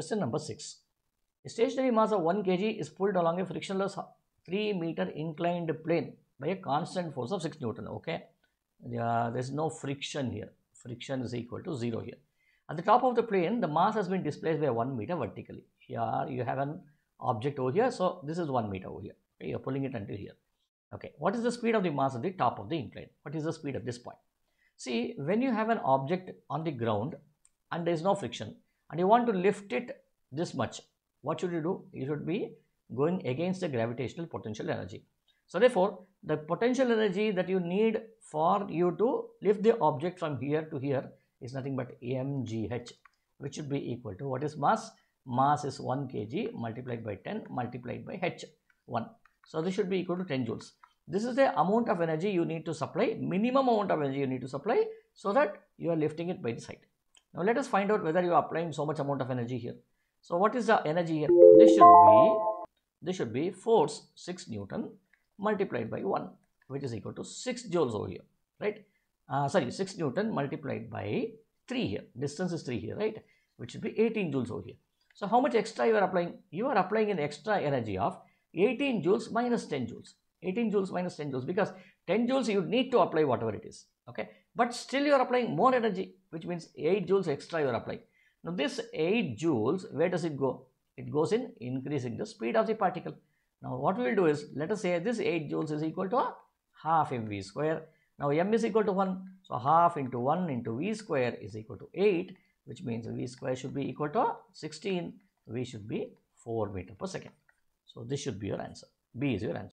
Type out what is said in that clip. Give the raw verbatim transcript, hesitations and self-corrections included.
Question number six. A stationary mass of one kilogram is pulled along a frictionless three meter inclined plane by a constant force of six newton. Okay. Yeah, there is no friction here. Friction is equal to zero here. At the top of the plane, the mass has been displaced by one meter vertically. Here you have an object over here. So, this is one meter over here. Okay, you are pulling it until here. Okay. What is the speed of the mass at the top of the incline? What is the speed at this point? See, when you have an object on the ground and there is no friction and you want to lift it this much, what should you do? You should be going against the gravitational potential energy. So, therefore, the potential energy that you need for you to lift the object from here to here is nothing but mgh, which should be equal to what is mass? Mass is one kilogram multiplied by ten multiplied by h, one. So, this should be equal to ten joules. This is the amount of energy you need to supply, minimum amount of energy you need to supply, so that you are lifting it by this height. Now, let us find out whether you are applying so much amount of energy here. So, what is the energy here? This should be, this should be force six newton multiplied by one, which is equal to six joules over here, right? Uh, sorry, six newton multiplied by three here. Distance is three here, right? Which should be eighteen joules over here. So, how much extra you are applying? You are applying an extra energy of eighteen joules minus ten joules. eighteen joules minus ten joules, because ten joules you need to apply whatever it is, okay? But still you are applying more energy, which means eight joules extra you are applying. Now, this eight joules, where does it go? It goes in increasing the speed of the particle. Now, what we will do is, let us say this eight joules is equal to a half mv square. Now, m is equal to one. So, half into one into v square is equal to eight, which means v square should be equal to sixteen. V should be four meter per second. So, this should be your answer. B is your answer.